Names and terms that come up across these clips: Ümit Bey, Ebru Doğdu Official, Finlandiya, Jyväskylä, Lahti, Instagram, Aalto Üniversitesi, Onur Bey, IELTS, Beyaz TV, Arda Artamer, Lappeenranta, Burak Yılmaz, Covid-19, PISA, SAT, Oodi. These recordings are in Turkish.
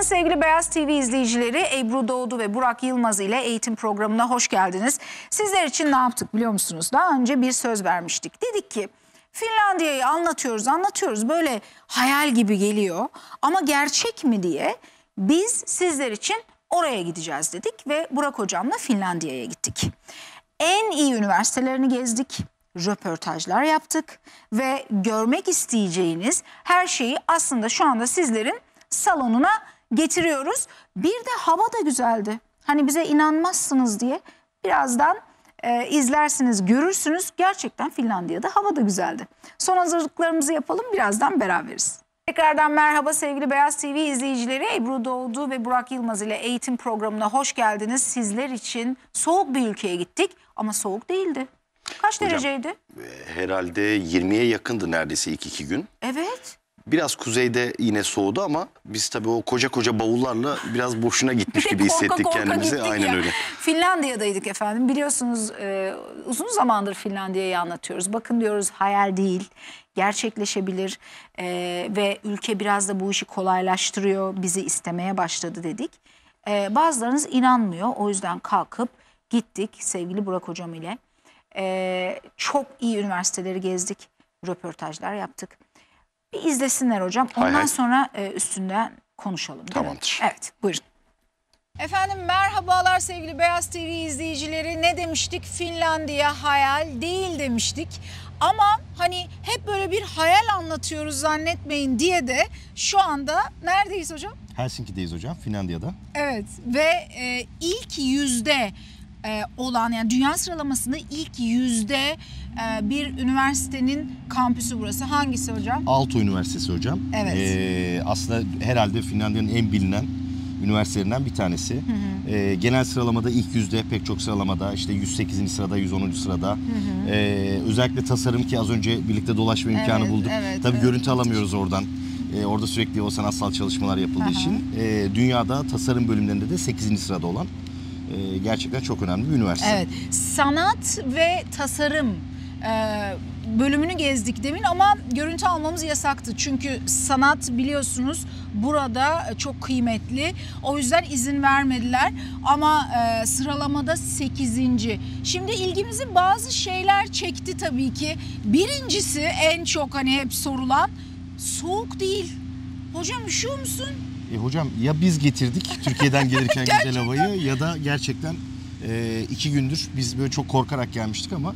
Günaydın sevgili Beyaz TV izleyicileri. Ebru Doğdu ve Burak Yılmaz ile eğitim programına hoş geldiniz. Sizler için ne yaptık biliyor musunuz? Daha önce bir söz vermiştik. Dedik ki Finlandiya'yı anlatıyoruz. Böyle hayal gibi geliyor ama gerçek mi diye biz sizler için oraya gideceğiz dedik ve Burak hocamla Finlandiya'ya gittik. En iyi üniversitelerini gezdik, röportajlar yaptık ve görmek isteyeceğiniz her şeyi aslında şu anda sizlerin salonuna getiriyoruz. Bir de hava da güzeldi. Hani bize inanmazsınız diye birazdan izlersiniz, görürsünüz. Gerçekten Finlandiya'da hava da güzeldi. Son hazırlıklarımızı yapalım, birazdan beraberiz. Tekrardan merhaba sevgili Beyaz TV izleyicileri. Ebru Doğdu ve Burak Yılmaz ile eğitim programına hoş geldiniz. Sizler için soğuk bir ülkeye gittik ama soğuk değildi. Kaç hocam, dereceydi? Herhalde 20'ye yakındı neredeyse ilk iki gün. Evet. Biraz kuzeyde yine soğudu ama biz tabii o koca bavullarla biraz boşuna gitmiş gibi hissettik kendimizi. Aynen öyle. Finlandiya'daydık efendim. Biliyorsunuz uzun zamandır Finlandiya'yı anlatıyoruz. Bakın diyoruz hayal değil, gerçekleşebilir ve ülke biraz da bu işi kolaylaştırıyor, bizi istemeye başladı dedik. Bazılarınız inanmıyor, o yüzden kalkıp gittik sevgili Burak hocam ile. Çok iyi üniversiteleri gezdik, röportajlar yaptık. Bir izlesinler hocam. Ondan sonra üstünden konuşalım. Tamamdır. Evet, buyurun. Efendim merhabalar sevgili Beyaz TV izleyicileri. Ne demiştik? Finlandiya hayal değil demiştik. Ama hani hep böyle bir hayal anlatıyoruz zannetmeyin diye de şu anda neredeyiz hocam? Helsinki'deyiz hocam, Finlandiya'da. Evet ve ilk yüzde olan, yani dünya sıralamasında ilk yüzde bir üniversitenin kampüsü burası. Hangisi hocam? Aalto Üniversitesi hocam. Evet. Aslında herhalde Finlandiya'nın en bilinen üniversitelerinden bir tanesi. Hı hı. Genel sıralamada ilk yüzde, pek çok sıralamada işte 108. sırada, 110. sırada. Hı hı. Özellikle tasarım, ki az önce birlikte dolaşma imkanı bulduk. Evet, tabii görüntü alamıyoruz oradan. Orada sürekli o sanatsal çalışmalar yapıldığı için. Dünyada tasarım bölümlerinde de 8. sırada olan. Gerçekten çok önemli bir üniversite. Evet, sanat ve tasarım bölümünü gezdik demin ama görüntü almamız yasaktı. Çünkü sanat biliyorsunuz burada çok kıymetli. O yüzden izin vermediler ama sıralamada 8. Şimdi ilgimizi bazı şeyler çekti tabii ki. Birincisi en çok hani hep sorulan soğuk değil. Hocam üşüyor musun? Hocam ya biz getirdik Türkiye'den gelirken güzel havayı ya da gerçekten iki gündür biz böyle çok korkarak gelmiştik ama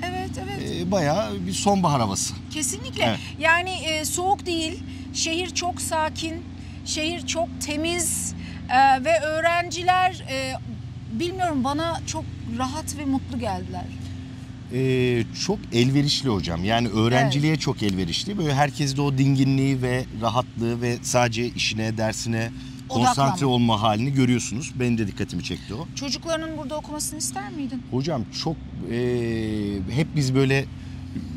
bayağı bir sonbahar havası. Kesinlikle. Evet. Yani soğuk değil, şehir çok sakin, şehir çok temiz ve öğrenciler bilmiyorum bana çok rahat ve mutlu geldiler. Çok elverişli hocam, yani öğrenciliğe çok elverişli, böyle herkes de o dinginliği ve rahatlığı ve sadece işine, dersine konsantre olma halini görüyorsunuz. Benim de dikkatimi çekti o. Çocuklarının burada okumasını ister miydin? Hocam çok hep biz böyle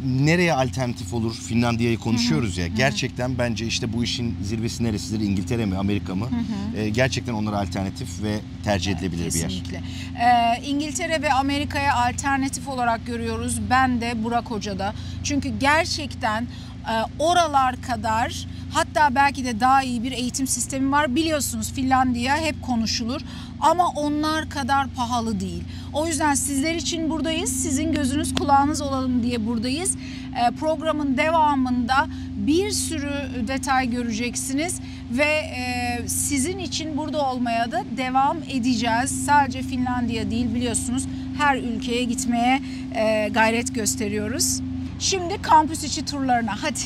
nereye alternatif olur Finlandiya'yı konuşuyoruz ya. Gerçekten bence işte bu işin zirvesi neresidir? İngiltere mi, Amerika mı? Gerçekten onlara alternatif ve tercih edilebilir bir yer. Kesinlikle. İngiltere ve Amerika'ya alternatif olarak görüyoruz. Ben de Burak Hoca'da. Çünkü gerçekten oralar kadar, hatta belki de daha iyi bir eğitim sistemi var. Biliyorsunuz Finlandiya hep konuşulur ama onlar kadar pahalı değil. O yüzden sizler için buradayız. Sizin gözünüz kulağınız olalım diye buradayız. Programın devamında bir sürü detay göreceksiniz ve sizin için burada olmaya da devam edeceğiz. Sadece Finlandiya değil, biliyorsunuz her ülkeye gitmeye gayret gösteriyoruz. Şimdi kampüs içi turlarına hadi.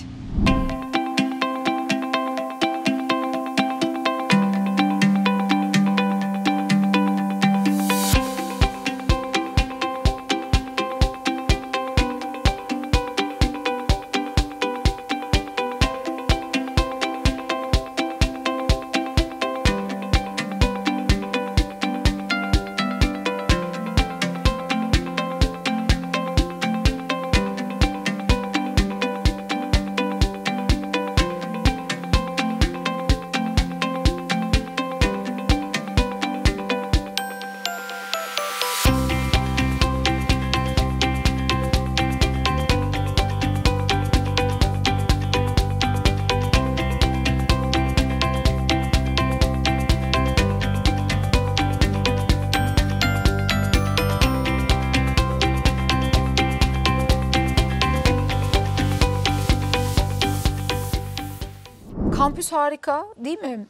Kampüs harika değil mi?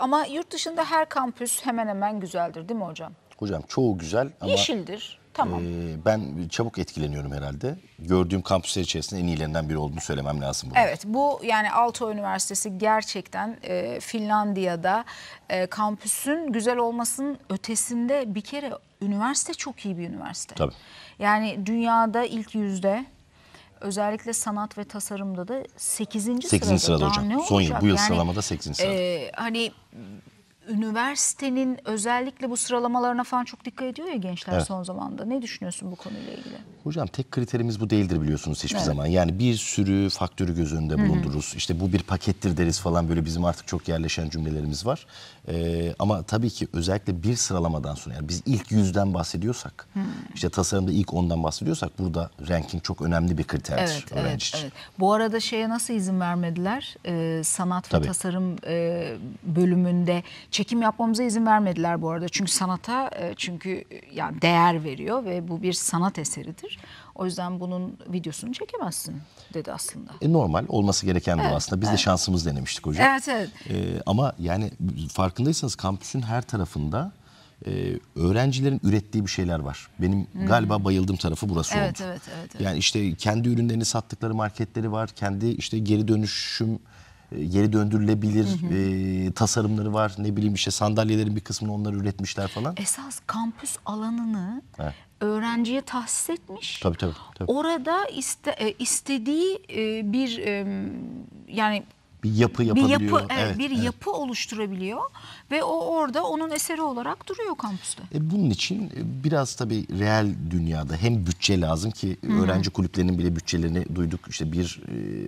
Ama yurt dışında her kampüs hemen hemen güzeldir değil mi hocam? Hocam çoğu güzel ama... Yeşildir. Tamam. Ben çabuk etkileniyorum herhalde. Gördüğüm kampüsler içerisinde en iyilerinden biri olduğunu söylemem lazım. Bunu. Evet, bu yani Aalto Üniversitesi gerçekten Finlandiya'da kampüsün güzel olmasının ötesinde bir kere üniversite çok iyi bir üniversite. Tabii. Yani dünyada ilk 100'de özellikle sanat ve tasarımda da 8. sırada hocam. Ne olacak? Son yıl bu yıl yani, sıralamada 8. sırada. Hani... Üniversitenin özellikle bu sıralamalarına falan çok dikkat ediyor ya gençler evet. Son zamanda. Ne düşünüyorsun bu konuyla ilgili? Hocam tek kriterimiz bu değildir biliyorsunuz hiçbir evet. Zaman. Yani bir sürü faktörü göz önünde bulundururuz. Hı-hı. İşte bu bir pakettir deriz falan böyle bizim artık çok yerleşen cümlelerimiz var. Ama tabii ki özellikle bir sıralamadan sonra yani biz ilk 100'den bahsediyorsak Hı-hı. işte tasarımda ilk 10'dan bahsediyorsak burada ranking çok önemli bir kriterdir. Evet, öğrenci için. Evet. Bu arada şeye nasıl izin vermediler? Sanat tabii. Ve tasarım bölümünde çekim yapmamıza izin vermediler bu arada. Çünkü sanata yani değer veriyor ve bu bir sanat eseridir. O yüzden bunun videosunu çekemezsin dedi aslında. Normal olması gereken evet, bu aslında. Biz evet. De şansımız denemiştik hocam. Evet, evet. Ama yani farkındaysanız kampüsün her tarafında öğrencilerin ürettiği bir şeyler var. Benim galiba bayıldığım tarafı burası evet, oldu. Evet, evet, evet. Yani işte kendi ürünlerini sattıkları marketleri var. Kendi işte geri döndürülebilir tasarımları var. Ne bileyim işte sandalyelerin bir kısmını onlar üretmişler falan. Esas kampüs alanını He. Öğrenciye tahsis etmiş. Tabii tabii. Tabii. Orada istediği bir yani bir yapı yapabiliyor. Bir yapı, evet, bir evet. Yapı oluşturabiliyor ve o orada onun eseri olarak duruyor kampüste. Bunun için biraz tabii real dünyada hem bütçe lazım ki Hı-hı. Öğrenci kulüplerinin bile bütçelerini duyduk. İşte bir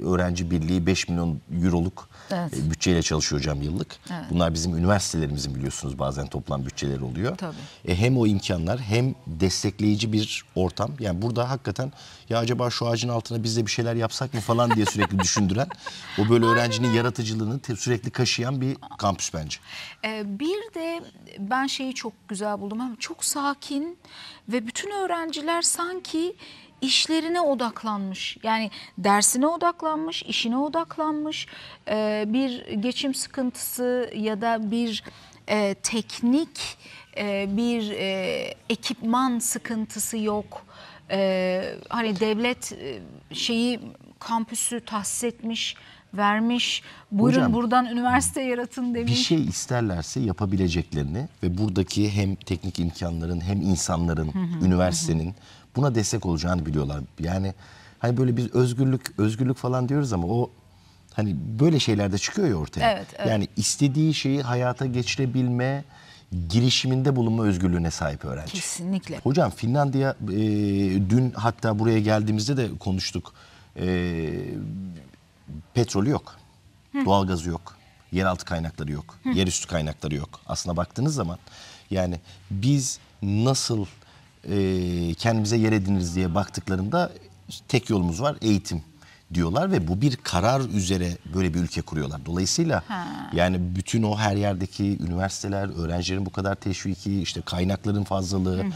öğrenci birliği 5 milyon euroluk evet. Bütçeyle çalışıyor hocam yıllık. Evet. Bunlar bizim üniversitelerimizin biliyorsunuz bazen toplam bütçeleri oluyor. Tabii. Hem o imkanlar hem destekleyici bir ortam. Yani burada hakikaten ya acaba şu ağacın altına biz de bir şeyler yapsak mı falan diye sürekli düşündüren o böyle öğrencinin yaratıcılığını sürekli kaşıyan bir kampüs bence. Bir de ben şeyi çok güzel buldum. Hem çok sakin ve bütün öğrenciler sanki işlerine odaklanmış. Yani dersine odaklanmış, işine odaklanmış. Bir geçim sıkıntısı ya da bir teknik, bir ekipman sıkıntısı yok. Hani devlet şeyi kampüsü tahsis etmiş, vermiş, buyurun hocam, buradan üniversite yaratın demiş. Bir şey isterlerse yapabileceklerini ve buradaki hem teknik imkanların hem insanların, üniversitenin buna destek olacağını biliyorlar. Yani hani böyle bir özgürlük falan diyoruz ama o hani böyle şeylerde çıkıyor ya ortaya. Evet, evet. Yani istediği şeyi hayata geçirebilme, girişiminde bulunma özgürlüğüne sahip öğrenci. Kesinlikle. Hocam Finlandiya dün hatta buraya geldiğimizde de konuştuk. Petrolü yok, doğalgazı yok, yeraltı kaynakları yok, yerüstü kaynakları yok. Aslına baktığınız zaman yani biz nasıl kendimize yer ediniriz diye baktıklarında tek yolumuz var eğitim diyorlar ve bu bir karar üzere böyle bir ülke kuruyorlar. Dolayısıyla yani bütün o her yerdeki üniversiteler, öğrencilerin bu kadar teşviki, işte kaynakların fazlalığı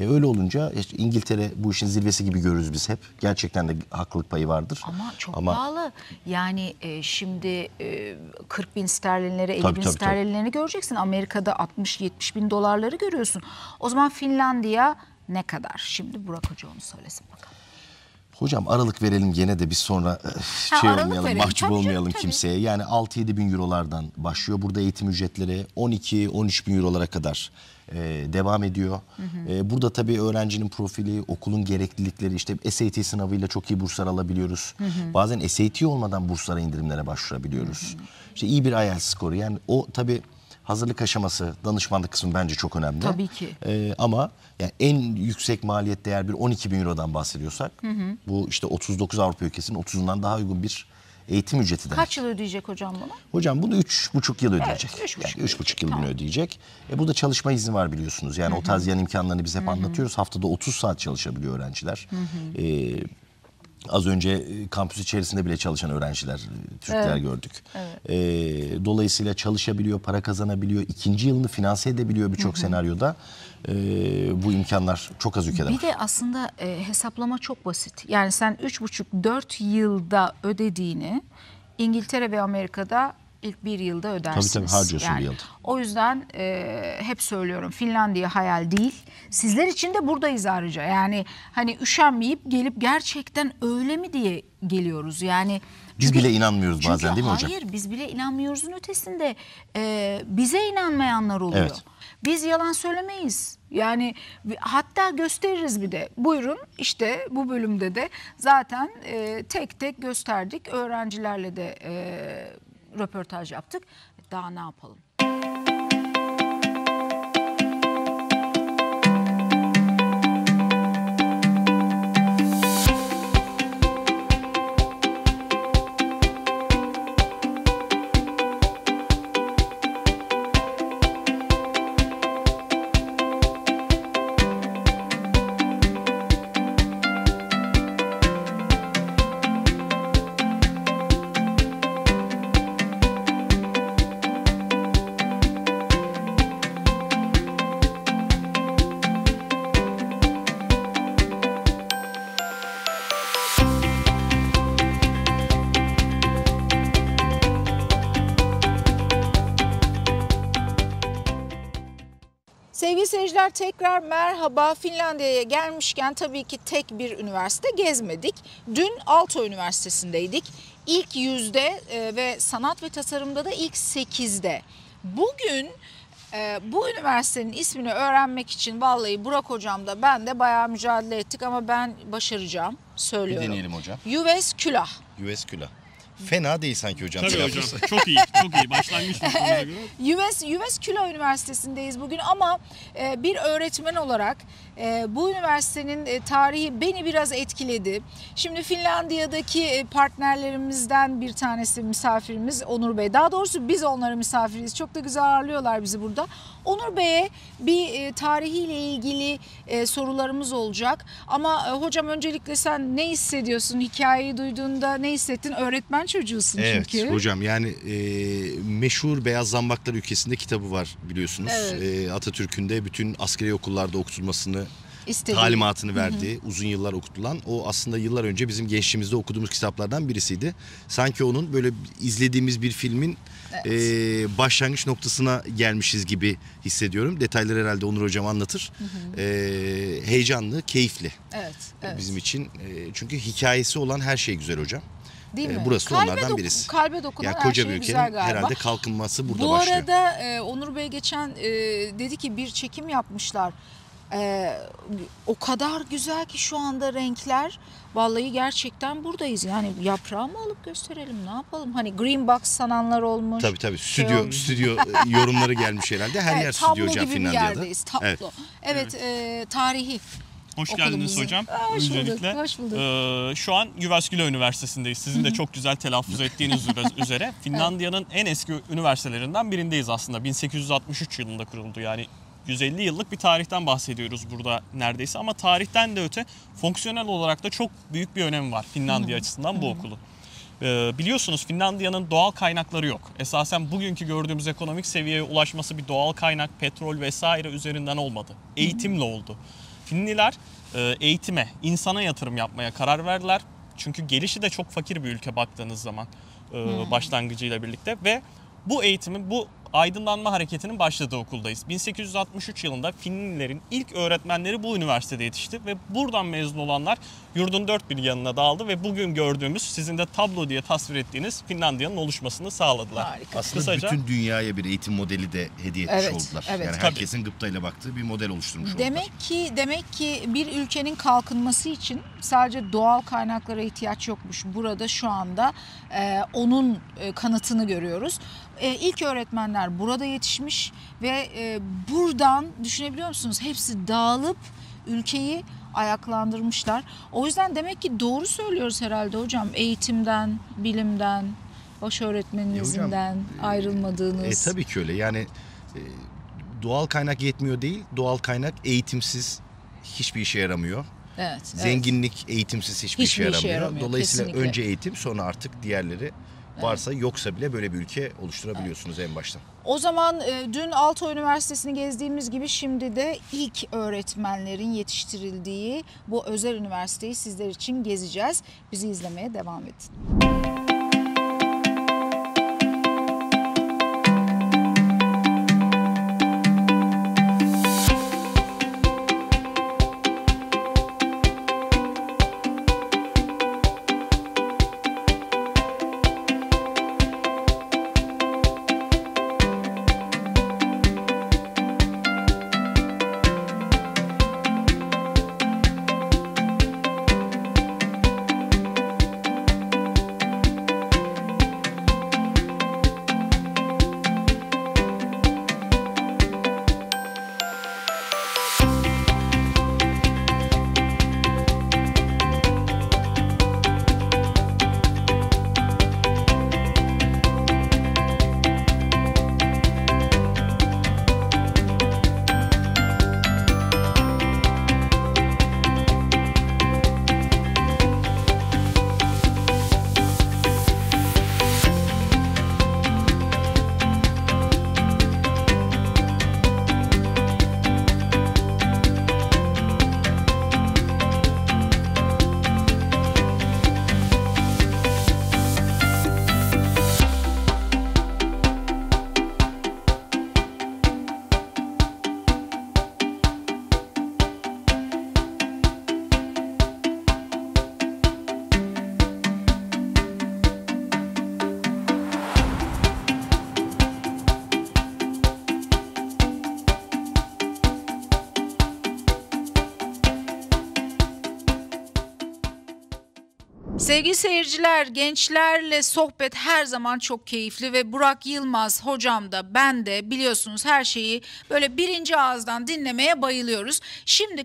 öyle olunca işte İngiltere bu işin zirvesi gibi görürüz biz hep. Gerçekten de haklılık payı vardır. Ama çok pahalı. Yani şimdi 40 bin sterlinleri, 50 bin sterlinleri göreceksin. Amerika'da 60-70 bin dolarları görüyorsun. O zaman Finlandiya ne kadar? Şimdi Burak Hoca onu söylesin bakalım. Hocam aralık verelim gene de biz sonra şey olmayalım, mahcup olmayalım kimseye. Yani 6-7 bin eurolardan başlıyor. Burada eğitim ücretleri 12-13 bin eurolara kadar devam ediyor. Burada tabii öğrencinin profili, okulun gereklilikleri, işte SAT sınavıyla çok iyi burslar alabiliyoruz. Bazen SAT olmadan burslara indirimlere başvurabiliyoruz. İşte iyi bir IELTS skoru. Yani o tabii hazırlık aşaması, danışmanlık kısmı bence çok önemli. Tabii ki. Ama yani en yüksek maliyet değer bir 12 bin Euro'dan bahsediyorsak bu işte 39 Avrupa ülkesinin 30'undan daha uygun bir eğitim ücreti. Kaç yıl ödeyecek hocam bunu? Hocam bunu 3,5 yıl ödeyecek. Evet, 3,5 yıl bunu ödeyecek. Burada çalışma izni var biliyorsunuz. Yani o tarz yan imkanlarını biz hep anlatıyoruz. Haftada 30 saat çalışabiliyor öğrenciler. Az önce kampüs içerisinde bile çalışan öğrenciler, Türkler evet. Gördük. Evet. Dolayısıyla çalışabiliyor, para kazanabiliyor, ikinci yılını finanse edebiliyor birçok senaryoda. Bu imkanlar çok az ülkede var. Bir de aslında hesaplama çok basit. Yani sen 3,5-4 yılda ödediğini İngiltere ve Amerika'da ilk bir yılda ödersiniz. Tabii tabii, harcıyorsun yani, bir yılda. O yüzden hep söylüyorum, Finlandiya hayal değil. Sizler için de buradayız ayrıca. Yani hani üşenmeyip gelip gerçekten öyle mi diye geliyoruz. Yani biz bile inanmıyoruz çünkü, bazen değil mi hocam? Hayır, biz bile inanmıyoruzun ötesinde bize inanmayanlar oluyor. Evet. Biz yalan söylemeyiz. Yani hatta gösteririz bir de. Buyurun işte bu bölümde de zaten tek tek gösterdik. Öğrencilerle de röportaj yaptık. Daha ne yapalım? Sevgili seyirciler, tekrar merhaba. Finlandiya'ya gelmişken tabii ki tek bir üniversite gezmedik. Dün Aalto Üniversitesi'ndeydik. İlk 100'de ve sanat ve tasarımda da ilk 8'de. Bugün bu üniversitenin ismini öğrenmek için vallahi Burak hocam da ben de bayağı mücadele ettik ama ben başaracağım, söylüyorum. Bir deneyelim hocam. Jyväskylä. Jyväskylä. Fena değil sanki hocam. Tabii hocam. Çok iyi, çok iyi. Başlangıç noktasına göre. Jyväskylä Üniversitesi'ndeyiz bugün ama bir öğretmen olarak bu üniversitenin tarihi beni biraz etkiledi. Şimdi Finlandiya'daki partnerlerimizden bir tanesi misafirimiz Onur Bey. Daha doğrusu biz onların misafiriyiz. Çok da güzel ağırlıyorlar bizi burada. Onur Bey'e bir tarihiyle ilgili sorularımız olacak. Ama hocam öncelikle sen ne hissediyorsun? Hikayeyi duyduğunda ne hissettin? Öğretmen çocuğusun çünkü. Evet hocam, yani meşhur Beyaz Zambaklar ülkesinde kitabı var biliyorsunuz. Evet. Atatürk'ün de bütün askeri okullarda okutulmasını İstediğim. Talimatını verdiği, hı hı, uzun yıllar okutulan, o aslında yıllar önce bizim gençliğimizde okuduğumuz kitaplardan birisiydi. Sanki onun böyle izlediğimiz bir filmin, evet, başlangıç noktasına gelmişiz gibi hissediyorum. Detayları herhalde Onur hocam anlatır. Hı hı. Heyecanlı, keyifli, evet, evet, bizim için. Çünkü hikayesi olan her şey güzel hocam. Değil mi? Burası onlardan birisi. Kalbe dokunan yani her şey güzel galiba. Herhalde kalkınması burada başlıyor. Bu arada Onur Bey geçen dedi ki bir çekim yapmışlar. O kadar güzel ki şu anda renkler, vallahi gerçekten buradayız yani. Yaprağı mı alıp gösterelim, ne yapalım, hani green box sananlar olmuş. Tabii tabii, stüdyo yorumları gelmiş herhalde, her yer stüdyo hocam Finlandiya'da. Yerdeyiz, tablo. Evet, evet, tarihi. Hoş geldiniz hocam. Hoş bulduk, hoş bulduk. Şu an Jyväskylä Üniversitesi'ndeyiz. Sizin de çok güzel telaffuz ettiğiniz üzere. Finlandiya'nın en eski üniversitelerinden birindeyiz aslında. 1863 yılında kuruldu yani. 150 yıllık bir tarihten bahsediyoruz burada neredeyse, ama tarihten de öte fonksiyonel olarak da çok büyük bir önemi var Finlandiya açısından bu okulu. Biliyorsunuz Finlandiya'nın doğal kaynakları yok. Esasen bugünkü gördüğümüz ekonomik seviyeye ulaşması bir doğal kaynak, petrol vesaire üzerinden olmadı. Eğitimle oldu. Finliler eğitime, insana yatırım yapmaya karar verdiler. Çünkü gelişi de çok fakir bir ülke baktığınız zaman başlangıcıyla birlikte ve bu eğitimin, bu aydınlanma hareketinin başladığı okuldayız. 1863 yılında Finlilerin ilk öğretmenleri bu üniversitede yetişti ve buradan mezun olanlar yurdun dört bir yanına dağıldı ve bugün gördüğümüz, sizin de tablo diye tasvir ettiğiniz Finlandiya'nın oluşmasını sağladılar. Harika. Aslında kısaca, bütün dünyaya bir eğitim modeli de hediye etmiş, evet, oldular. Evet. Yani herkesin gıptayla baktığı bir model oluşturmuş oldular. Demek ki bir ülkenin kalkınması için sadece doğal kaynaklara ihtiyaç yokmuş. Burada şu anda onun kanıtını görüyoruz. İlk öğretmenler burada yetişmiş ve buradan, düşünebiliyor musunuz, hepsi dağılıp ülkeyi ayaklandırmışlar. O yüzden demek ki doğru söylüyoruz herhalde hocam, eğitimden, bilimden, baş öğretmeninizden ayrılmadığınız. Tabii ki öyle yani, doğal kaynak yetmiyor değil, doğal kaynak eğitimsiz hiçbir işe yaramıyor. Evet, zenginlik, evet, eğitimsiz hiçbir işe yaramıyor. Dolayısıyla kesinlikle önce eğitim, sonra artık diğerleri. Varsa, yoksa bile böyle bir ülke oluşturabiliyorsunuz, evet, en baştan. O zaman dün Aalto Üniversitesi'ni gezdiğimiz gibi şimdi de ilk öğretmenlerin yetiştirildiği bu özel üniversiteyi sizler için gezeceğiz. Bizi izlemeye devam edin. Sevgili seyirciler, gençlerle sohbet her zaman çok keyifli ve Burak Yılmaz hocam da ben de biliyorsunuz her şeyi böyle birinci ağızdan dinlemeye bayılıyoruz. Şimdi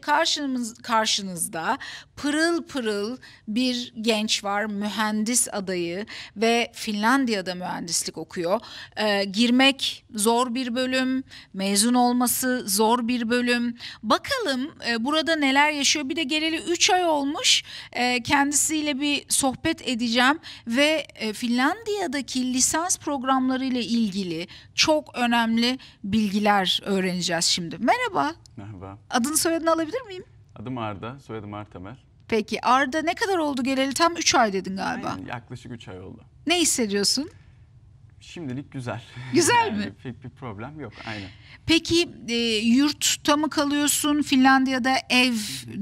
karşınızda pırıl pırıl bir genç var, mühendis adayı ve Finlandiya'da mühendislik okuyor. Girmek zor bir bölüm, mezun olması zor bir bölüm. Bakalım burada neler yaşıyor. Bir de geleli 3 ay olmuş, kendisiyle bir sohbet edeceğim ve Finlandiya'daki lisans programları ile ilgili çok önemli bilgiler öğreneceğiz şimdi. Merhaba. Merhaba. Adını soyadını alabilir miyim? Adım Arda, soyadım Artamer. Peki Arda, ne kadar oldu geleli? Tam 3 ay dedin galiba. Aynen, yaklaşık 3 ay oldu. Ne hissediyorsun? Şimdilik güzel. Güzel yani mi? Pek bir problem yok, aynen. Peki yurtta mı kalıyorsun? Finlandiya'da ev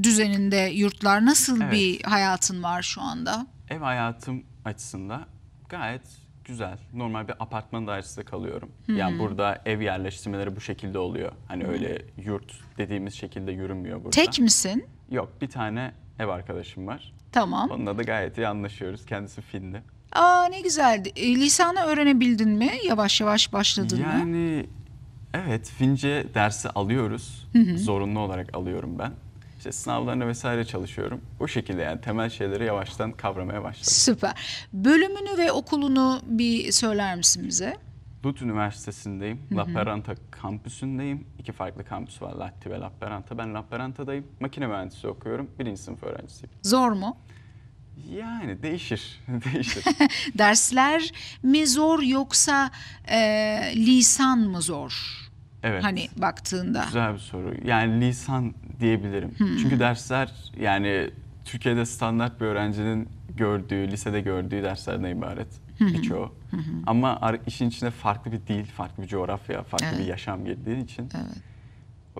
düzeninde yurtlar. Nasıl bir hayatın var şu anda? Ev hayatım açısından gayet güzel. Normal bir apartman dairesinde kalıyorum. Yani burada ev yerleştirmeleri bu şekilde oluyor. Hani öyle yurt dediğimiz şekilde yürümüyor burada. Tek misin? Yok, bir tane ev arkadaşım var. Tamam. Onunla da gayet iyi anlaşıyoruz. Kendisi Finli. Aa, ne güzel. Lisanı öğrenebildin mi? Yavaş yavaş başladın mı? Yani evet, Fince dersi alıyoruz. Zorunlu olarak alıyorum ben. İşte sınavlarına vesaire çalışıyorum. O şekilde yani temel şeyleri yavaştan kavramaya başladım. Süper. Bölümünü ve okulunu bir söyler misin bize? Aalto Üniversitesi'ndeyim. Lappeenranta kampüsündeyim. 2 farklı kampüs var, Lahti ve Lappeenranta. Ben Lappeenranta'dayım. Makine mühendisi okuyorum. 1. sınıf öğrencisiyim. Zor mu? Yani değişir. Dersler mi zor yoksa lisan mı zor? Evet. Hani baktığında. Güzel bir soru. Yani lisan diyebilirim. Çünkü dersler yani Türkiye'de standart bir öğrencinin gördüğü, lisede gördüğü derslerden ibaret birçoğu. Ama işin içine farklı bir dil, farklı bir coğrafya, farklı bir yaşam girdiği için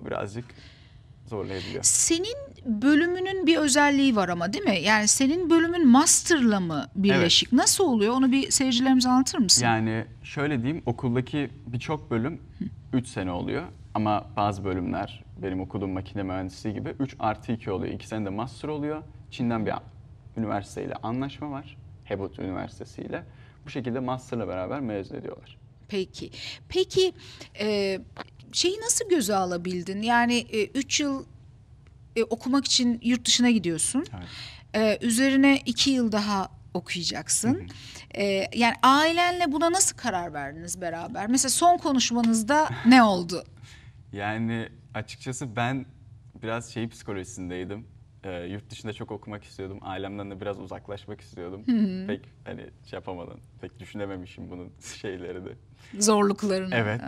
o birazcık zorlayabiliyor. Senin bölümünün bir özelliği var ama, değil mi? Yani senin bölümün master'la mı birleşik? Evet. Nasıl oluyor? Onu bir seyircilerimize anlatır mısın? Yani şöyle diyeyim, okuldaki birçok bölüm 3 sene oluyor. Ama bazı bölümler, benim okuduğum makine mühendisliği gibi 3+2 oluyor. 2 sene de master oluyor. Çin'den bir üniversiteyle anlaşma var. Aalto Üniversitesi ile. Bu şekilde master'la beraber mezun ediyorlar. Peki. Peki şeyi nasıl göze alabildin? Yani 3 yıl okumak için yurt dışına gidiyorsun. Evet. Üzerine 2 yıl daha okuyacaksın. Yani ailenle buna nasıl karar verdiniz beraber? Mesela son konuşmanızda ne oldu? Yani açıkçası ben biraz psikolojisindeydim. Yurt dışında çok okumak istiyordum. Ailemden de biraz uzaklaşmak istiyordum. Pek hani şey yapamadım. Pek düşünememişim bunun şeyleri de. Zorluklarını. Evet.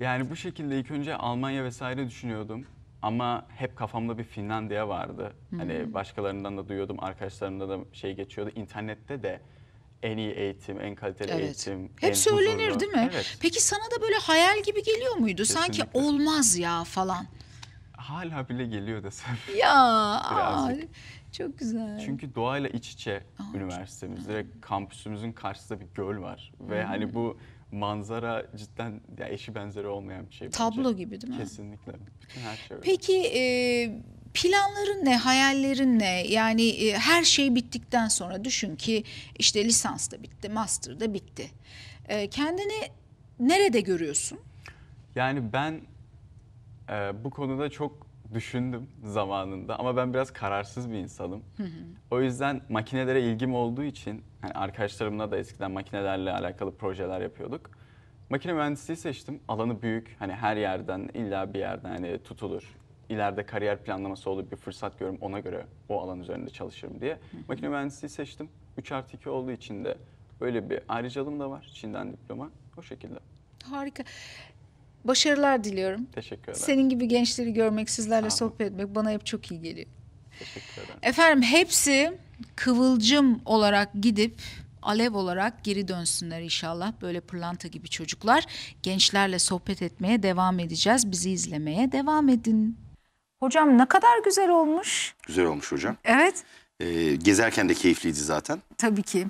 Yani bu şekilde ilk önce Almanya vesaire düşünüyordum. Ama hep kafamda bir Finlandiya vardı. Hani başkalarından da duyuyordum, arkadaşlarımda da şey geçiyordu. İnternette de en iyi eğitim, en kaliteli eğitim. Hep söylenir huzurlu, değil mi? Evet. Peki sana da böyle hayal gibi geliyor muydu? Kesinlikle. Sanki olmaz ya falan. Hala bile geliyor desem. Ya çok güzel. Çünkü doğayla iç içe üniversitemiz. Direkt kampüsümüzün karşısında bir göl var. Ve hani bu manzara cidden ya eşi benzeri olmayan bir şey. Tablo bence. Gibi değil mi? Kesinlikle. Bütün her şey. Peki planların ne, hayallerin ne? Yani her şey bittikten sonra düşün ki işte lisans da bitti, master da bitti. Kendini nerede görüyorsun? Yani ben bu konuda çok düşündüm zamanında ama ben biraz kararsız bir insanım. O yüzden makinelere ilgim olduğu için yani arkadaşlarımla da eskiden makinelerle alakalı projeler yapıyorduk. Makine mühendisliği seçtim. Alanı büyük. Hani her yerden illa bir yerden hani tutulur. İleride kariyer planlaması olur, bir fırsat görürüm, ona göre o alan üzerinde çalışırım diye. Makine mühendisliği seçtim. 3+2 olduğu için de böyle bir ayrıcalığım da var. Çin'den diploma. O şekilde. Harika. Başarılar diliyorum. Teşekkür ederim. Senin gibi gençleri görmek, sizlerle sohbet etmek bana hep çok iyi geliyor. Teşekkür ederim. Efendim, hepsi kıvılcım olarak gidip alev olarak geri dönsünler inşallah. Böyle pırlanta gibi çocuklar. Gençlerle sohbet etmeye devam edeceğiz. Bizi izlemeye devam edin. Hocam ne kadar güzel olmuş. Güzel olmuş hocam. Evet. Gezerken de keyifliydi zaten. Tabii ki.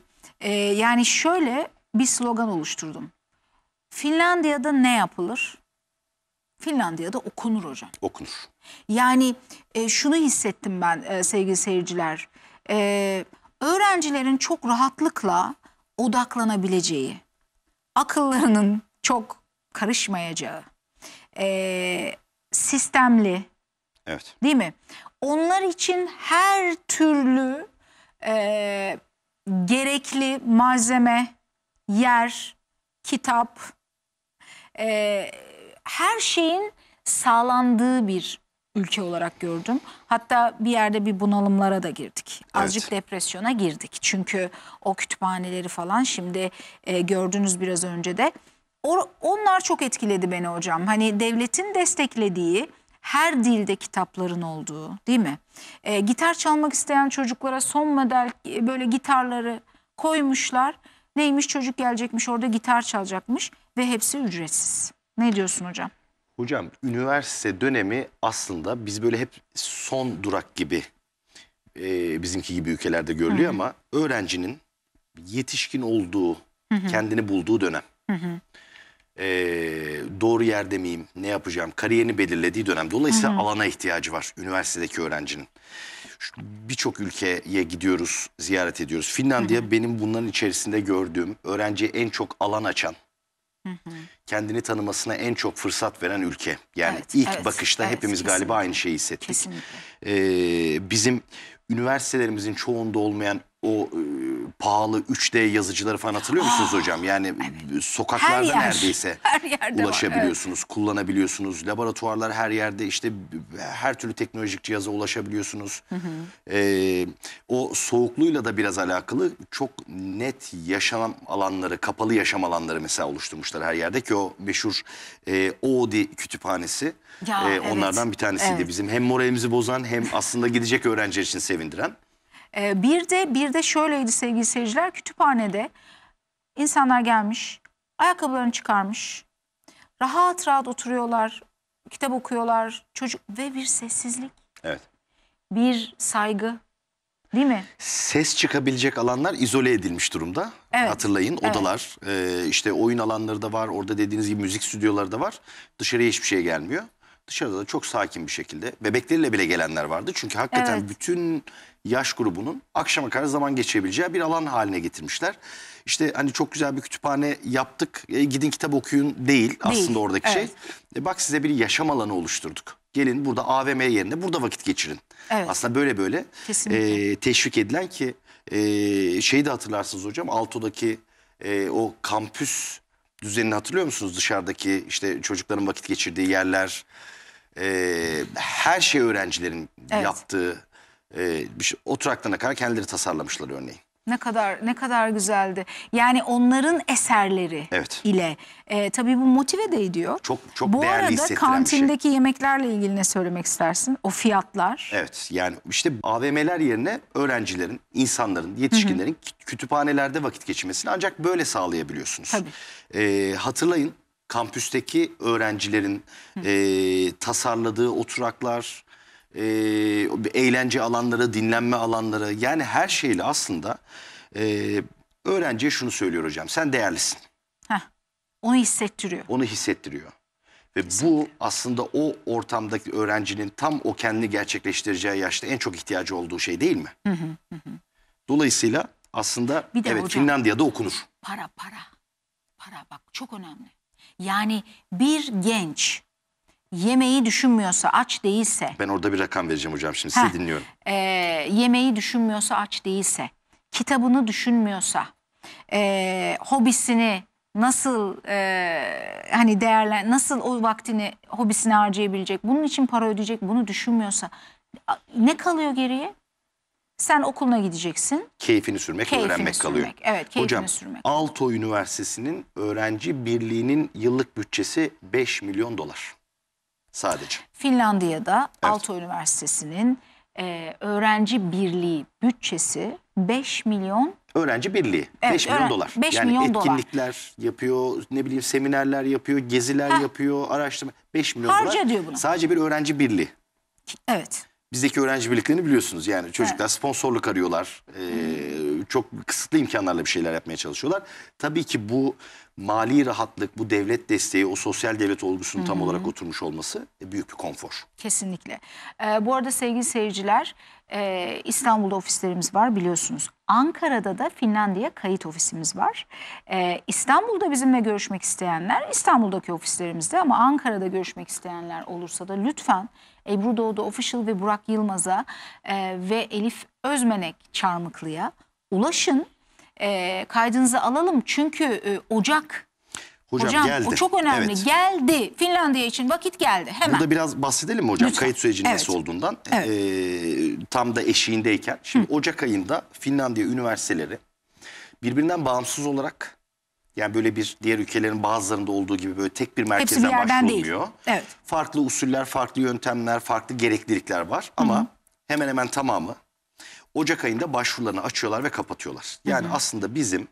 Yani şöyle bir slogan oluşturdum. Finlandiya'da ne yapılır? Finlandiya'da okunur hocam. Okunur. Yani şunu hissettim ben sevgili seyirciler. öğrencilerin çok rahatlıkla odaklanabileceği, akıllarının çok karışmayacağı, sistemli, evet, değil mi? Onlar için her türlü gerekli malzeme, yer, kitap, her şeyin sağlandığı bir ülke olarak gördüm. Hatta bir yerde bir bunalımlara da girdik. Azıcık depresyona girdik. Çünkü o kütüphaneleri falan şimdi gördünüz biraz önce de. Onlar çok etkiledi beni hocam. Hani devletin desteklediği, her dilde kitapların olduğu, değil mi? Gitar çalmak isteyen çocuklara son model böyle gitarları koymuşlar. Neymiş, çocuk gelecekmiş orada gitar çalacakmış ve hepsi ücretsiz. Ne diyorsun hocam? Hocam, üniversite dönemi aslında biz böyle hep son durak gibi, bizimki gibi ülkelerde görülüyor, hı-hı, ama öğrencinin yetişkin olduğu, hı-hı, kendini bulduğu dönem. Hı-hı. Doğru yerde miyim, ne yapacağım, kariyerini belirlediği dönem. Dolayısıyla, hı-hı, alana ihtiyacı var üniversitedeki öğrencinin. Birçok ülkeye gidiyoruz, ziyaret ediyoruz. Finlandiya, hı-hı, benim bunların içerisinde gördüğüm, öğrenciye en çok alan açan, hı-hı, kendini tanımasına en çok fırsat veren ülke. Yani ilk bakışta hepimiz galiba aynı şeyi hissettik. Bizim üniversitelerimizin çoğunda olmayan o pahalı 3D yazıcıları falan hatırlıyor musunuz hocam? Yani sokaklarda neredeyse ulaşabiliyorsunuz, kullanabiliyorsunuz. Laboratuvarlar her yerde, işte her türlü teknolojik cihaza ulaşabiliyorsunuz. Hı hı. O soğukluğuyla da biraz alakalı çok net yaşam alanları, kapalı yaşam alanları mesela oluşturmuşlar her yerde ki o meşhur Oodi kütüphanesi onlardan bir tanesiydi. Bizim hem moralimizi bozan hem aslında gidecek öğrenci için sevindiren. Bir de şöyleydi sevgili seyirciler, kütüphanede insanlar gelmiş, ayakkabılarını çıkarmış, rahat rahat oturuyorlar, kitap okuyorlar, çocuk ve bir sessizlik, bir saygı, değil mi? Ses çıkabilecek alanlar izole edilmiş durumda, hatırlayın, odalar, işte oyun alanları da var, orada dediğiniz gibi müzik stüdyoları da var, dışarıya hiçbir şey gelmiyor. Dışarıda da çok sakin bir şekilde. Bebekleriyle bile gelenler vardı. Çünkü hakikaten bütün yaş grubunun akşama kadar zaman geçirebileceği bir alan haline getirmişler. İşte hani çok güzel bir kütüphane yaptık, gidin kitap okuyun değil aslında oradaki şey. Bak, size bir yaşam alanı oluşturduk. Gelin burada AVM yerine burada vakit geçirin. Aslında böyle teşvik edilen ki şeyi de hatırlarsınız hocam, Aalto'daki o kampüs düzenini hatırlıyor musunuz? Dışarıdaki işte çocukların vakit geçirdiği yerler, her şey öğrencilerin yaptığı, oturaklarına kadar kendileri tasarlamışlar örneğin. Ne kadar güzeldi. Yani onların eserleri ile tabii bu motive de ediyor. Çok bu değerli hissettiren bir şey. Bu arada kantindeki yemeklerle ilgili ne söylemek istersin? O fiyatlar. Evet, yani işte AVM'ler yerine öğrencilerin, insanların, yetişkinlerin, hı-hı, kütüphanelerde vakit geçirmesini ancak böyle sağlayabiliyorsunuz. Tabii. Hatırlayın, kampüsteki öğrencilerin tasarladığı oturaklar, eğlence alanları, dinlenme alanları, yani her şeyle aslında öğrenciye şunu söylüyor hocam: sen değerlisin. Onu hissettiriyor. Onu hissettiriyor. Ve bu aslında o ortamdaki öğrencinin tam o kendini gerçekleştireceği yaşta en çok ihtiyacı olduğu şey değil mi? Hı hı hı. Dolayısıyla aslında hocam, Finlandiya'da okunur. Para bak çok önemli. Yani bir genç yemeği düşünmüyorsa, aç değilse... Ben orada bir rakam vereceğim hocam, şimdi sizi dinliyorum. Yemeği düşünmüyorsa, aç değilse, kitabını düşünmüyorsa, hobisini nasıl hani nasıl o vaktini hobisine harcayabilecek, bunun için para ödeyecek, bunu düşünmüyorsa ne kalıyor geriye? Sen okuluna gideceksin. Keyfini sürmek, öğrenmek kalıyor. Hocam, Aalto Üniversitesi'nin öğrenci birliğinin yıllık bütçesi $5 milyon. Sadece. Finlandiya'da Aalto Üniversitesi'nin öğrenci birliği bütçesi $5 milyon. Öğrenci birliği. $5 milyon. $5 milyon. Etkinlikler yapıyor, ne bileyim seminerler yapıyor, geziler yapıyor, araştırma. $5 milyon. Harca diyor bunu. Sadece bir öğrenci birliği. Bizdeki öğrenci birliklerini biliyorsunuz. Yani çocuklar sponsorluk arıyorlar. çok kısıtlı imkanlarla bir şeyler yapmaya çalışıyorlar. Tabii ki bu mali rahatlık, bu devlet desteği, o sosyal devlet olgusunun tam olarak oturmuş olması büyük bir konfor. Kesinlikle. Bu arada sevgili seyirciler, İstanbul'da ofislerimiz var biliyorsunuz. Ankara'da da Finlandiya kayıt ofisimiz var. İstanbul'da bizimle görüşmek isteyenler İstanbul'daki ofislerimizde, ama Ankara'da görüşmek isteyenler olursa da lütfen Ebru Doğdu Official ve Burak Yılmaz'a ve Elif Özmenek Çarmıklı'ya ulaşın. Kaydınızı alalım çünkü Ocak hocam geldi. O çok önemli. Evet. Geldi. Finlandiya için vakit geldi. Hemen. Burada biraz bahsedelim mi hocam? Lütfen. Kayıt sürecinin nasıl olduğundan. Evet. Tam da eşiğindeyken. Şimdi Ocak ayında Finlandiya üniversiteleri birbirinden bağımsız olarak, yani böyle bir diğer ülkelerin bazılarında olduğu gibi böyle tek bir merkezden başvurmuyor. Evet. Farklı usuller, farklı yöntemler, farklı gereklilikler var. Ama hemen hemen tamamı Ocak ayında başvurularını açıyorlar ve kapatıyorlar. Yani aslında bizim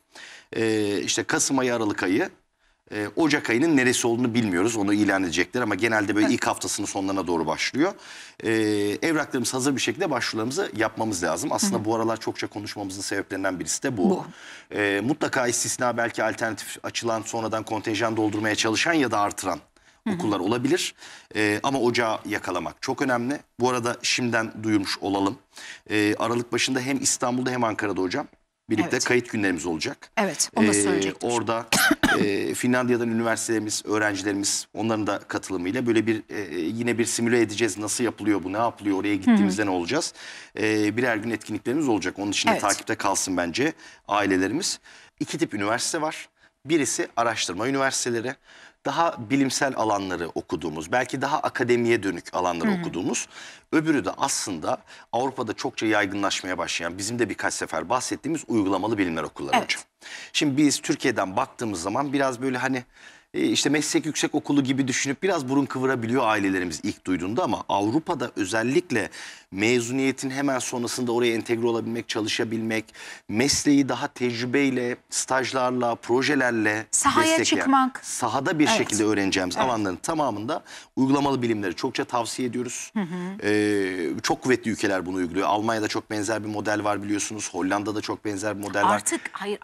işte Kasım ayı, Aralık ayı, Ocak ayının neresi olduğunu bilmiyoruz. Onu ilan edecekler ama genelde böyle ilk haftasının sonlarına doğru başlıyor. Evraklarımız hazır bir şekilde başvurularımızı yapmamız lazım. Aslında bu aralar çokça konuşmamızın sebeplerinden birisi de bu. Mutlaka istisna, belki alternatif açılan, sonradan kontenjan doldurmaya çalışan ya da artıran okullar olabilir. Ama ocağı yakalamak çok önemli. Bu arada şimdiden duyurmuş olalım. Aralık başında hem İstanbul'da hem Ankara'da hocam birlikte kayıt günlerimiz olacak. Evet, onu da söyleyecektim. Orada Finlandiya'dan üniversitelerimiz, öğrencilerimiz, onların da katılımıyla böyle bir yine bir simüle edeceğiz. Nasıl yapılıyor bu, ne yapılıyor, oraya gittiğimizde ne olacağız? Birer gün etkinliklerimiz olacak. Onun için de takipte kalsın bence ailelerimiz. İki tip üniversite var. Birisi araştırma üniversiteleri. Daha bilimsel alanları okuduğumuz, belki daha akademiye dönük alanları okuduğumuz. Öbürü de aslında Avrupa'da çokça yaygınlaşmaya başlayan, bizim de birkaç sefer bahsettiğimiz uygulamalı bilimler okulları hocam. Şimdi biz Türkiye'den baktığımız zaman biraz böyle hani işte meslek yüksek okulu gibi düşünüp biraz burun kıvırabiliyor ailelerimiz ilk duyduğunda, ama Avrupa'da özellikle mezuniyetin hemen sonrasında oraya entegre olabilmek, çalışabilmek, mesleği daha tecrübeyle, stajlarla, projelerle sahaya çıkmak, sahada bir şekilde öğreneceğimiz alanların tamamında uygulamalı bilimleri çokça tavsiye ediyoruz. Çok kuvvetli ülkeler bunu uyguluyor. Almanya'da çok benzer bir model var biliyorsunuz. Hollanda'da çok benzer bir model var.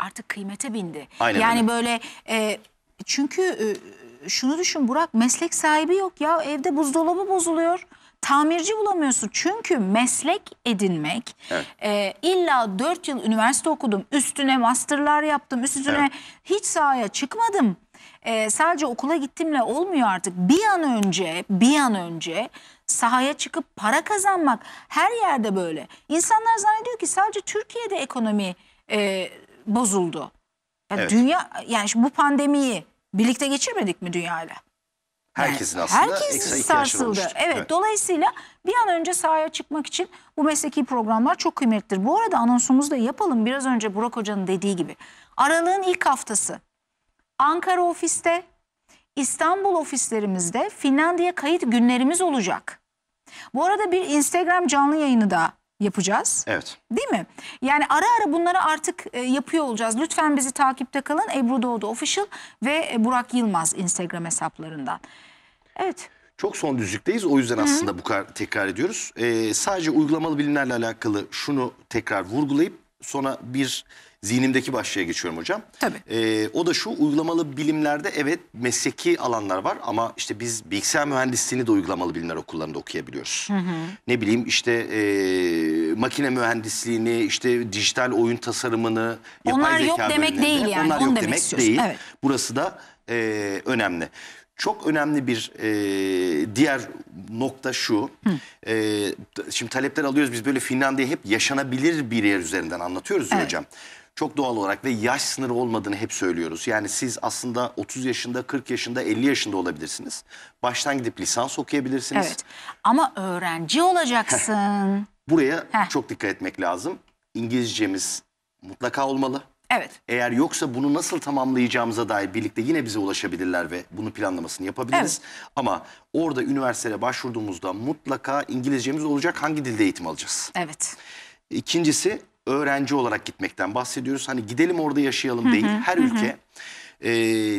Artık kıymete bindi. Aynen yani öyle. Böyle çünkü şunu düşün Burak, meslek sahibi yok ya, evde buzdolabı bozuluyor, tamirci bulamıyorsun. Çünkü meslek edinmek, illa 4 yıl üniversite okudum, üstüne masterlar yaptım, üstüne hiç sahaya çıkmadım, sadece okula gittimle olmuyor artık. Bir an önce sahaya çıkıp para kazanmak, her yerde böyle. İnsanlar zannediyor ki sadece Türkiye'de ekonomi bozuldu. Yani dünya, yani bu pandemiyi birlikte geçirmedik mi dünyayla? Herkesin aslında herkes sarsıldı. Evet, dolayısıyla bir an önce sahaya çıkmak için bu mesleki programlar çok kıymetlidir. Bu arada anonsumuzu da yapalım. Biraz önce Burak Hoca'nın dediği gibi Aralık'ın ilk haftası Ankara ofiste, İstanbul ofislerimizde Finlandiya kayıt günlerimiz olacak. Bu arada bir Instagram canlı yayını da yapacağız. Evet. Değil mi? Yani ara ara bunları artık yapıyor olacağız. Lütfen bizi takipte kalın. Ebru Doğdu Official ve Burak Yılmaz Instagram hesaplarından. Evet. Çok son düzlükteyiz. O yüzden aslında bu kadar tekrar ediyoruz. Sadece uygulamalı bilimlerle alakalı şunu tekrar vurgulayıp sonra bir zihnimdeki başlığa geçiyorum hocam. Tabii. O da şu, uygulamalı bilimlerde mesleki alanlar var ama işte biz bilgisayar mühendisliğini de uygulamalı bilimler okullarında okuyabiliyoruz. Ne bileyim işte makine mühendisliğini, işte dijital oyun tasarımını, yapay zeka Onlar yok demek değil. Evet. Burası da önemli. Çok önemli bir diğer nokta şu, şimdi talepler alıyoruz biz, böyle Finlandiya'yı hep yaşanabilir bir yer üzerinden anlatıyoruz hocam. Çok doğal olarak ve yaş sınırı olmadığını hep söylüyoruz. Yani siz aslında 30 yaşında, 40 yaşında, 50 yaşında olabilirsiniz. Baştan gidip lisans okuyabilirsiniz. Evet. Ama öğrenci olacaksın. Buraya çok dikkat etmek lazım. İngilizcemiz mutlaka olmalı. Eğer yoksa bunu nasıl tamamlayacağımıza dair birlikte yine bize ulaşabilirler ve bunu planlamasını yapabiliriz. Ama orada üniversiteye başvurduğumuzda mutlaka İngilizcemiz olacak, hangi dilde eğitim alacağız. İkincisi, öğrenci olarak gitmekten bahsediyoruz. Hani gidelim orada yaşayalım değil. Her ülke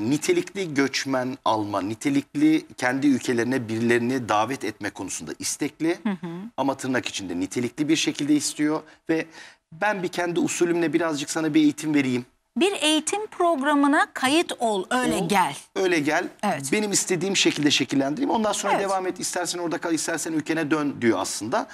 nitelikli göçmen alma, nitelikli kendi ülkelerine birilerini davet etme konusunda istekli ama tırnak içinde nitelikli bir şekilde istiyor ve ben bir kendi usulümle birazcık sana bir eğitim vereyim. Bir eğitim programına kayıt ol, öyle gel. Öyle gel, evet. Benim istediğim şekilde şekillendireyim. Ondan sonra evet. Devam et, istersen orada kal, istersen ülkene dön diyor aslında.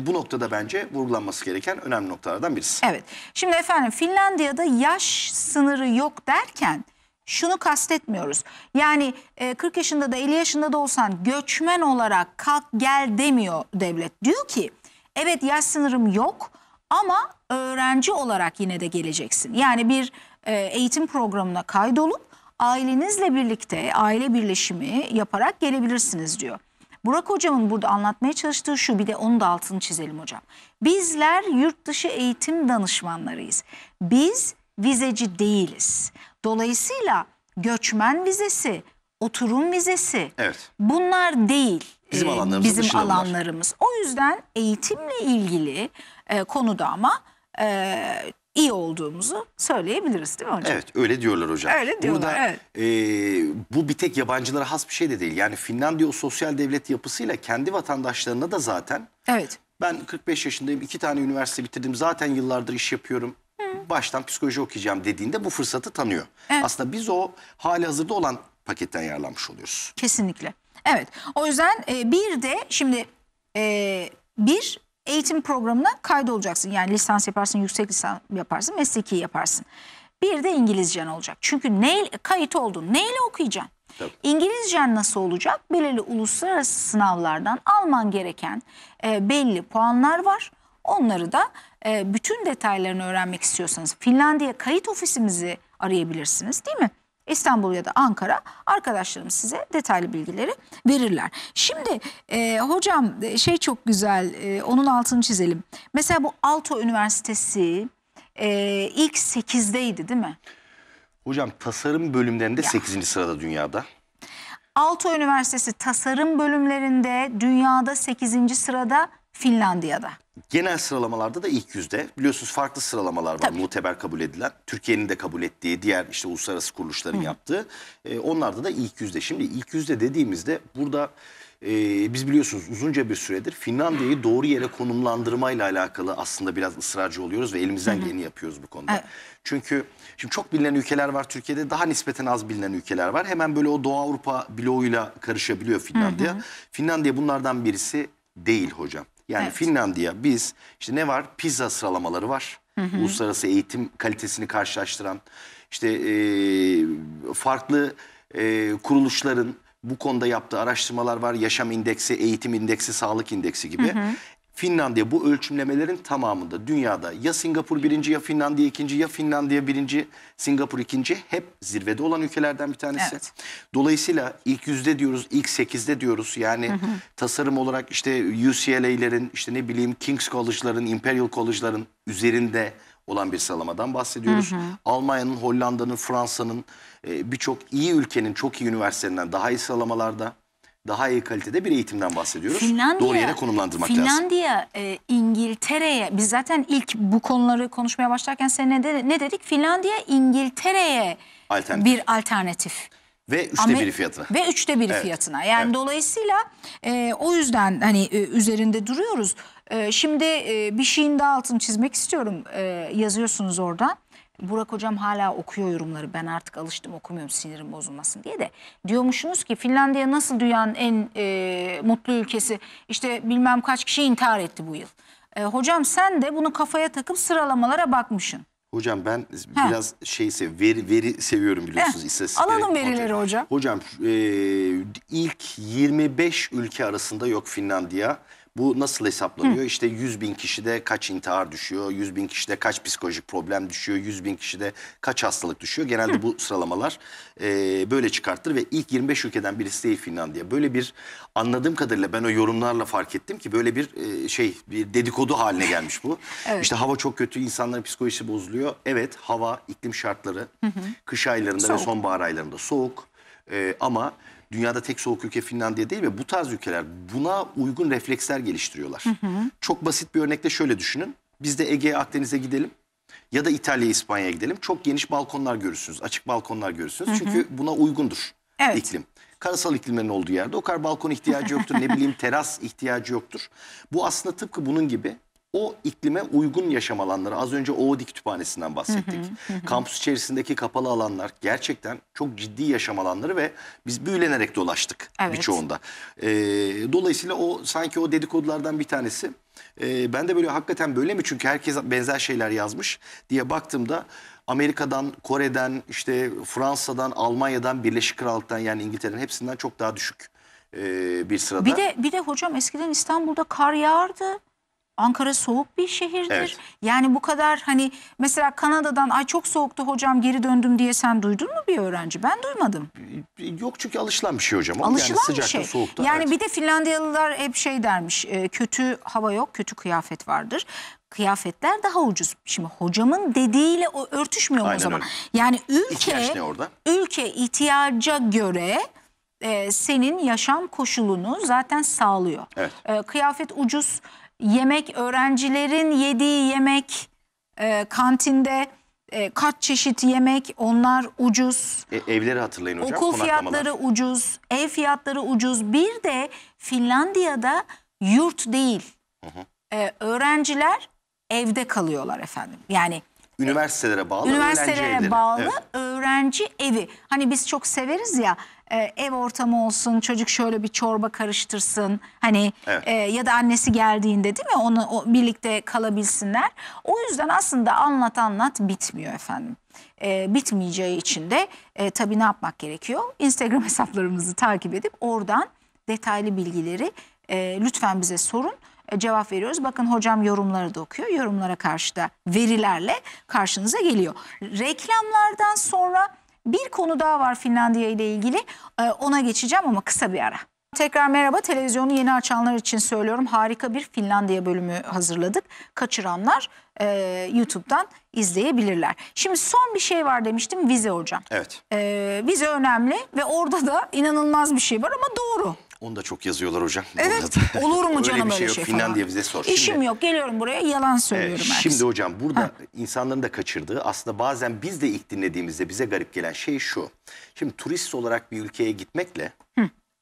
Bu noktada bence vurgulanması gereken önemli noktalardan birisi. Evet, şimdi efendim Finlandiya'da yaş sınırı yok derken şunu kastetmiyoruz. Yani 40 yaşında da 50 yaşında da olsan göçmen olarak kalk gel demiyor devlet. Diyor ki evet yaş sınırım yok ama öğrenci olarak yine de geleceksin. Yani bir eğitim programına kaydolup ailenizle birlikte aile birleşimi yaparak gelebilirsiniz diyor. Burak hocamın burada anlatmaya çalıştığı şu, bir de onun da altını çizelim hocam. Bizler yurt dışı eğitim danışmanlarıyız. Biz vizeci değiliz. Dolayısıyla göçmen vizesi, oturum vizesi evet. Bunlar değil bizim alanlarımız. O yüzden eğitimle ilgili konuda ama iyi olduğumuzu söyleyebiliriz değil mi hocam? Evet öyle diyorlar hocam. Öyle diyorlar. Burada, evet. Bu bir tek yabancılara has bir şey de değil. Yani Finlandiya o sosyal devlet yapısıyla kendi vatandaşlarına da zaten evet. Ben 45 yaşındayım, 2 tane üniversite bitirdim, zaten yıllardır iş yapıyorum. Baştan psikoloji okuyacağım dediğinde bu fırsatı tanıyor. Evet. Aslında biz o hali hazırda olan paketten yararlanmış oluyoruz. Kesinlikle. Evet. O yüzden bir de şimdi bir eğitim programına kaydolacaksın. Yani lisans yaparsın, yüksek lisans yaparsın, mesleki yaparsın. Bir de İngilizcen olacak. Çünkü kayıt oldun. Neyle okuyacaksın? Tabii. İngilizcen nasıl olacak? Belirli uluslararası sınavlardan alman gereken belli puanlar var. Onları da bütün detaylarını öğrenmek istiyorsanız Finlandiya kayıt ofisimizi arayabilirsiniz değil mi? İstanbul ya da Ankara arkadaşlarım size detaylı bilgileri verirler. Şimdi hocam şey çok güzel, onun altını çizelim. Mesela bu Aalto Üniversitesi ilk 8'deydi değil mi? Hocam tasarım bölümlerinde 8. sırada dünyada. Aalto Üniversitesi tasarım bölümlerinde dünyada 8. sırada, Finlandiya'da. Genel sıralamalarda da ilk 100'de. Biliyorsunuz farklı sıralamalar var. Tabii. Muteber kabul edilen. Türkiye'nin de kabul ettiği, diğer işte uluslararası kuruluşların yaptığı. Onlarda da ilk 100'de. Şimdi ilk 100'de dediğimizde burada biz biliyorsunuz uzunca bir süredir Finlandiya'yı doğru yere konumlandırmayla alakalı aslında biraz ısrarcı oluyoruz ve elimizden geleni yapıyoruz bu konuda. Evet. Çünkü şimdi çok bilinen ülkeler var Türkiye'de, daha nispeten az bilinen ülkeler var. Hemen böyle o Doğu Avrupa bloğuyla karışabiliyor Finlandiya. Finlandiya bunlardan birisi değil hocam. Yani evet. Finlandiya biz işte ne var? PISA sıralamaları var. Uluslararası eğitim kalitesini karşılaştıran işte farklı kuruluşların bu konuda yaptığı araştırmalar var. Yaşam indeksi, eğitim indeksi, sağlık indeksi gibi. Finlandiya bu ölçümlemelerin tamamında dünyada ya Singapur 1. ya Finlandiya 2. ya Finlandiya 1. Singapur 2. hep zirvede olan ülkelerden bir tanesi. Evet. Dolayısıyla ilk 100'de diyoruz, ilk 8'de diyoruz. Yani tasarım olarak işte UCLA'lerin, işte ne bileyim King's College'ların, Imperial College'ların üzerinde olan bir sıralamadan bahsediyoruz. Almanya'nın, Hollanda'nın, Fransa'nın birçok iyi ülkenin çok iyi üniversitelerinden daha iyi sıralamalarda, daha iyi kalitede bir eğitimden bahsediyoruz. Doğru yere konumlandırmak lazım. Finlandiya, İngiltere'ye, biz zaten ilk bu konuları konuşmaya başlarken sen ne dedik? Finlandiya, İngiltere'ye bir alternatif. Ve 1/3 fiyatına. Ve 1/3 evet. fiyatına. Yani evet. Dolayısıyla o yüzden hani üzerinde duruyoruz. Şimdi bir şeyin daha altını çizmek istiyorum. Yazıyorsunuz oradan. Burak hocam hala okuyor yorumları. Ben artık alıştım, okumuyorum sinirim bozulmasın diye de. Diyormuşsunuz ki Finlandiya nasıl dünyanın en mutlu ülkesi? İşte bilmem kaç kişi intihar etti bu yıl. Hocam sen de bunu kafaya takıp sıralamalara bakmışsın. Hocam ben biraz veri seviyorum biliyorsunuz. Alalım verileri hocam. Hocam ilk 25 ülke arasında yok Finlandiya. Bu nasıl hesaplanıyor? İşte 100.000 kişide kaç intihar düşüyor? 100.000 kişide kaç psikolojik problem düşüyor? 100.000 kişide kaç hastalık düşüyor? Genelde bu sıralamalar böyle çıkartılır ve ilk 25 ülkeden birisi değil Finlandiya. Böyle bir, anladığım kadarıyla ben o yorumlarla fark ettim ki böyle bir bir dedikodu haline gelmiş bu. Evet. İşte hava çok kötü, insanların psikolojisi bozuluyor. Evet, hava, iklim şartları, kış aylarında soğuk ve sonbahar aylarında soğuk ama... Dünyada tek soğuk ülke Finlandiya değil ve bu tarz ülkeler buna uygun refleksler geliştiriyorlar. Çok basit bir örnekle şöyle düşünün. Biz de Ege'ye, Akdeniz'e gidelim ya da İtalya'ya, İspanya'ya gidelim. Çok geniş balkonlar görürsünüz, açık balkonlar görürsünüz. Çünkü buna uygundur iklim. Karasal iklimlerin olduğu yerde o kadar balkon ihtiyacı yoktur, ne bileyim teras ihtiyacı yoktur. Bu aslında tıpkı bunun gibi. o iklime uygun yaşam alanları, az önce Oğudi Kütüphanesi'nden bahsettik. Kampüs içerisindeki kapalı alanlar gerçekten çok ciddi yaşam alanları ve biz büyülenerek dolaştık birçoğunda. Dolayısıyla o sanki o dedikodulardan bir tanesi. Ben de böyle hakikaten böyle mi, çünkü herkes benzer şeyler yazmış diye baktığımda Amerika'dan, Kore'den, işte Fransa'dan, Almanya'dan, Birleşik Krallık'tan, yani İngiltere'nin hepsinden çok daha düşük bir sırada. Bir de hocam eskiden İstanbul'da kar yağardı. Ankara soğuk bir şehirdir. Evet. Yani bu kadar hani mesela Kanada'dan ay çok soğuktu hocam geri döndüm diye sen duydun mu bir öğrenci? Ben duymadım. Yok, çünkü alışılan bir şey hocam. Alışılan yani bir şey. Soğukta, yani evet. Bir de Finlandiyalılar hep şey dermiş, kötü hava yok, kötü kıyafet vardır. Kıyafetler daha ucuz. Şimdi hocamın dediğiyle o örtüşmüyor mu o zaman? Öyle. Yani ülke ihtiyaca göre senin yaşam koşulunu zaten sağlıyor. Evet. Kıyafet ucuz. Yemek, öğrencilerin yediği yemek, kantinde kaç çeşit yemek, onlar ucuz. Evleri hatırlayın hocam. Okul fiyatları ucuz, ev fiyatları ucuz. Bir de Finlandiya'da yurt değil. Öğrenciler evde kalıyorlar efendim. Yani üniversitelere bağlı, evet. Öğrenci evi. Hani biz çok severiz ya. Ev ortamı olsun, çocuk şöyle bir çorba karıştırsın hani, evet. Ya da annesi geldiğinde değil mi onu birlikte kalabilsinler. O yüzden aslında anlat bitmiyor efendim. Bitmeyeceği için de tabii ne yapmak gerekiyor? Instagram hesaplarımızı takip edip oradan detaylı bilgileri lütfen bize sorun. Cevap veriyoruz. Bakın hocam yorumları da okuyor. Yorumlara karşı da verilerle karşınıza geliyor. Reklamlardan sonra bir konu daha var Finlandiya ile ilgili, ona geçeceğim ama kısa bir ara. Tekrar merhaba, televizyonu yeni açanlar için söylüyorum. Harika bir Finlandiya bölümü hazırladık. Kaçıranlar YouTube'dan izleyebilirler. Şimdi son bir şey var demiştim, vize hocam. Evet. Vize önemli ve orada da inanılmaz bir şey var ama doğru. Onu da çok yazıyorlar hocam. Evet, olur mu canım öyle şey falan. Finlandiya bize sor. İşim şimdi, yok, geliyorum buraya yalan söylüyorum. Şimdi hocam burada insanların da kaçırdığı, aslında bazen biz de ilk dinlediğimizde bize garip gelen şey şu. Şimdi turist olarak bir ülkeye gitmekle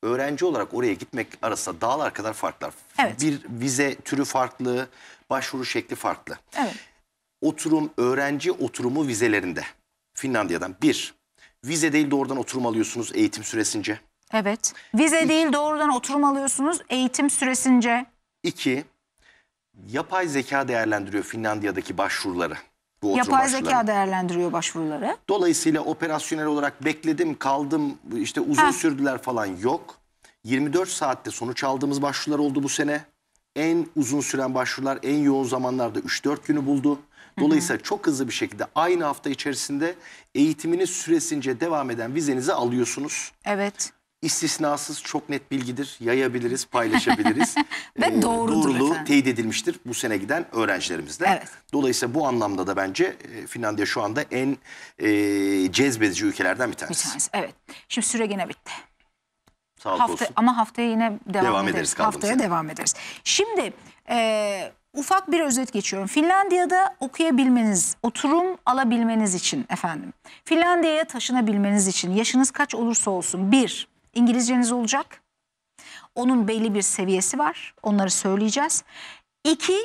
öğrenci olarak oraya gitmek arasında dağlar kadar farklar. Evet. Bir vize türü farklı, başvuru şekli farklı. Evet. Öğrenci oturumu vizelerinde Finlandiya'dan vize değil doğrudan oturum alıyorsunuz eğitim süresince. Evet. Vize değil doğrudan oturum alıyorsunuz eğitim süresince. 2. Yapay zeka değerlendiriyor Finlandiya'daki başvuruları. Yapay zeka değerlendiriyor başvuruları. Dolayısıyla operasyonel olarak bekledim, kaldım, işte uzun sürdüler falan yok. 24 saatte sonuç aldığımız başvurular oldu bu sene. En uzun süren başvurular en yoğun zamanlarda 3-4 günü buldu. Dolayısıyla çok hızlı bir şekilde aynı hafta içerisinde eğitiminiz süresince devam eden vizenizi alıyorsunuz. Evet. İstisnasız, çok net bilgidir. Yayabiliriz, paylaşabiliriz. Ve doğruluğu teyit edilmiştir bu sene giden öğrencilerimizle. Evet. Dolayısıyla bu anlamda da bence Finlandiya şu anda en cezbedici ülkelerden bir tanesi. Evet. Şimdi süre yine bitti. Sağlık olsun. Ama haftaya yine devam ederiz. Haftaya devam ederiz. Şimdi ufak bir özet geçiyorum. Finlandiya'da okuyabilmeniz, oturum alabilmeniz için efendim, Finlandiya'ya taşınabilmeniz için yaşınız kaç olursa olsun 1. İngilizceniz olacak. Onun belli bir seviyesi var. Onları söyleyeceğiz. 2.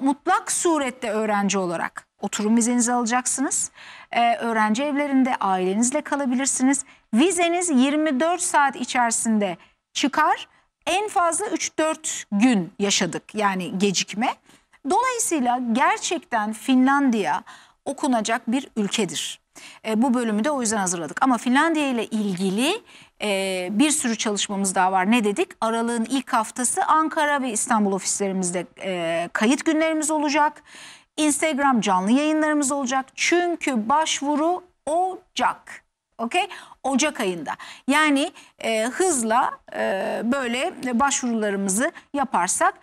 Mutlak surette öğrenci olarak oturum vizenizi alacaksınız. Öğrenci evlerinde ailenizle kalabilirsiniz. Vizeniz 24 saat içerisinde çıkar. En fazla 3-4 gün yaşadık yani gecikme. Dolayısıyla gerçekten Finlandiya okunacak bir ülkedir. Bu bölümü de o yüzden hazırladık. Ama Finlandiya ile ilgili bir sürü çalışmamız daha var. Ne dedik? Aralığın ilk haftası Ankara ve İstanbul ofislerimizde kayıt günlerimiz olacak. Instagram canlı yayınlarımız olacak. Çünkü başvuru Ocak. Okay? Ocak ayında. Yani hızla böyle başvurularımızı yaparsak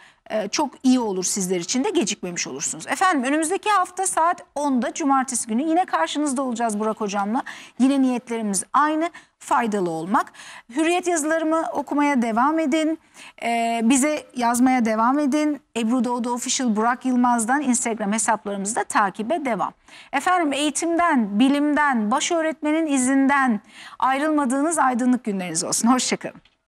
çok iyi olur, sizler için de gecikmemiş olursunuz. Efendim önümüzdeki hafta saat 10'da cumartesi günü yine karşınızda olacağız Burak hocamla. Yine niyetlerimiz aynı, faydalı olmak. Hürriyet yazılarımı okumaya devam edin. Bize yazmaya devam edin. Ebru Doğdu Official, Burak Yılmaz'dan Instagram hesaplarımızı da takibe devam. Efendim eğitimden, bilimden, baş öğretmenin izinden ayrılmadığınız aydınlık günleriniz olsun. Hoşçakalın.